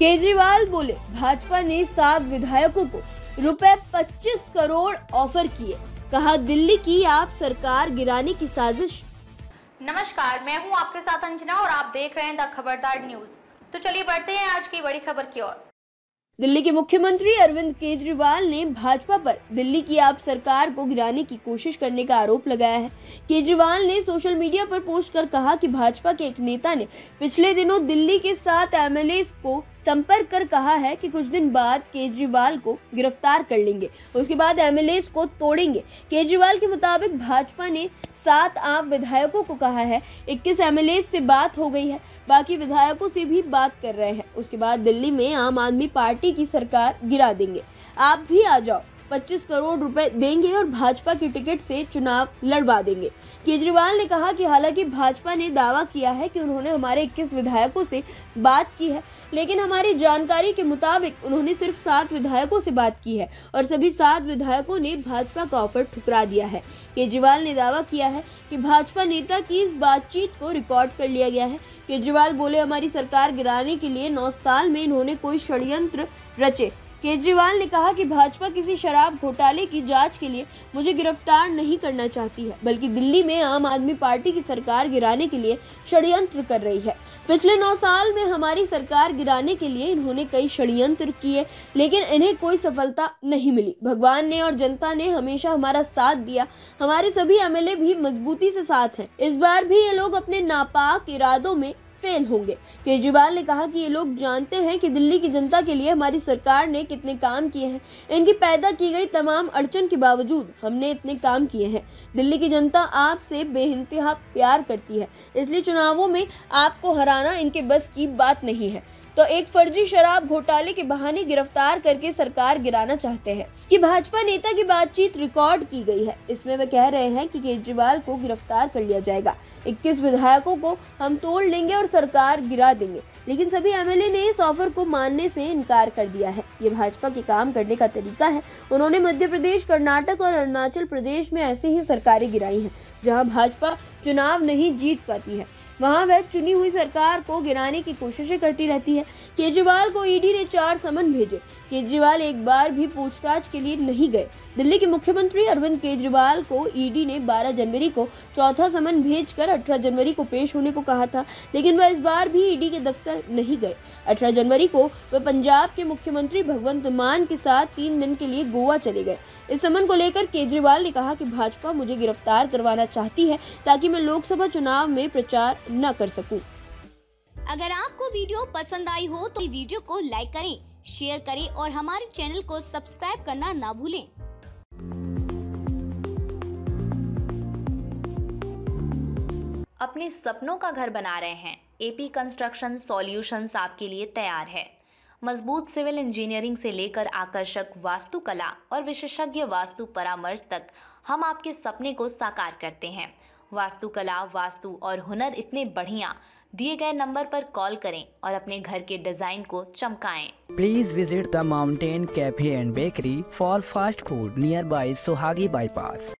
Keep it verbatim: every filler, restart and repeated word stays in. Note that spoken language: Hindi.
केजरीवाल बोले, भाजपा ने सात विधायकों को रुपए पच्चीस करोड़ ऑफर किए, कहा दिल्ली की आप सरकार गिराने की साजिश। नमस्कार, मैं हूं आपके साथ अंजना और आप देख रहे हैं द खबरदार न्यूज। तो चलिए बढ़ते हैं आज की बड़ी खबर की ओर। दिल्ली के मुख्यमंत्री अरविंद केजरीवाल ने भाजपा पर दिल्ली की आप सरकार को गिराने की कोशिश करने का आरोप लगाया है। केजरीवाल ने सोशल मीडिया पर पोस्ट कर कहा कि भाजपा के एक नेता ने पिछले दिनों दिल्ली के सात एमएलए को संपर्क कर कहा है कि कुछ दिन बाद केजरीवाल को गिरफ्तार कर लेंगे, उसके बाद एमएलए को तोड़ेंगे। केजरीवाल के मुताबिक भाजपा ने सात आप विधायकों को कहा है, इक्कीस एमएलए से बात हो गई है, बाकी विधायकों से भी बात कर रहे हैं, उसके बाद दिल्ली में आम आदमी पार्टी की सरकार गिरा देंगे। आप भी आ जाओ, पच्चीस करोड़ रुपए देंगे और भाजपा की टिकट से चुनाव लड़वा देंगे। केजरीवाल ने कहा कि हालांकि भाजपा ने दावा किया है कि उन्होंने हमारे इक्कीस विधायकों से बात की है, लेकिन हमारी जानकारी के मुताबिक उन्होंने सिर्फ सात विधायकों से बात की है और सभी सात विधायकों ने भाजपा का ऑफर ठुकरा दिया है। केजरीवाल ने दावा किया है कि भाजपा नेता की इस बातचीत को रिकॉर्ड कर लिया गया है। केजरीवाल बोले, हमारी सरकार गिराने के लिए नौ साल में इन्होंने कोई षड्यंत्र रचे। केजरीवाल ने कहा कि भाजपा किसी शराब घोटाले की जांच के लिए मुझे गिरफ्तार नहीं करना चाहती है, बल्कि दिल्ली में आम आदमी पार्टी की सरकार गिराने के लिए षड्यंत्र कर रही है। पिछले नौ साल में हमारी सरकार गिराने के लिए इन्होंने कई षड्यंत्र किए, लेकिन इन्हें कोई सफलता नहीं मिली। भगवान ने और जनता ने हमेशा हमारा साथ दिया। हमारे सभी एमएलए भी मजबूती से साथ हैं। इस बार भी ये लोग अपने नापाक इरादों में फेल होंगे। केजरीवाल ने कहा कि ये लोग जानते हैं कि दिल्ली की जनता के लिए हमारी सरकार ने कितने काम किए हैं। इनकी पैदा की गई तमाम अड़चन के बावजूद हमने इतने काम किए हैं। दिल्ली की जनता आपसे बेइंतहा प्यार करती है, इसलिए चुनावों में आपको हराना इनके बस की बात नहीं है। तो एक फर्जी शराब घोटाले के बहाने गिरफ्तार करके सरकार गिराना चाहते हैं कि भाजपा नेता की बातचीत रिकॉर्ड की गई है। इसमें वे कह रहे हैं कि केजरीवाल को गिरफ्तार कर लिया जाएगा, इक्कीस विधायकों को हम तोड़ लेंगे और सरकार गिरा देंगे, लेकिन सभी एमएलए ने इस ऑफर को मानने से इनकार कर दिया है। ये भाजपा के काम करने का तरीका है। उन्होंने मध्य प्रदेश, कर्नाटक और अरुणाचल प्रदेश में ऐसे ही सरकारें गिराई हैं, जहाँ भाजपा चुनाव नहीं जीत पाती है, वहाँ वह चुनी हुई सरकार को गिराने की कोशिशें करती रहती है। केजरीवाल को ईडी ने चार समन भेजे। केजरीवाल एक बार भी पूछताछ के लिए नहीं गए। दिल्ली के मुख्यमंत्री अरविंद केजरीवाल को ईडी ने बारह जनवरी को चौथा समन भेजकर अठारह जनवरी को पेश होने को कहा था, लेकिन वह इस बार भी ईडी के दफ्तर नहीं गए। अठारह जनवरी को वह पंजाब के मुख्यमंत्री भगवंत मान के साथ तीन दिन के लिए गोवा चले गए। इस समन को लेकर केजरीवाल ने कहा कि भाजपा मुझे गिरफ्तार करवाना चाहती है ताकि मैं लोकसभा चुनाव में प्रचार न कर सकूं। अगर आपको वीडियो पसंद आई हो तो वीडियो को लाइक करें, शेयर करें और हमारे चैनल को सब्सक्राइब करना ना भूलें। अपने सपनों का घर बना रहे हैं? एपी कंस्ट्रक्शन सॉल्यूशंस आपके लिए तैयार है। मजबूत सिविल इंजीनियरिंग से लेकर आकर्षक वास्तुकला और विशेषज्ञ वास्तु परामर्श तक हम आपके सपने को साकार करते हैं। वास्तुकला, वास्तु और हुनर इतने बढ़िया। दिए गए नंबर पर कॉल करें और अपने घर के डिजाइन को चमकाएं। Please visit the mountain cafe and bakery for fast food near by Sohagi bypass.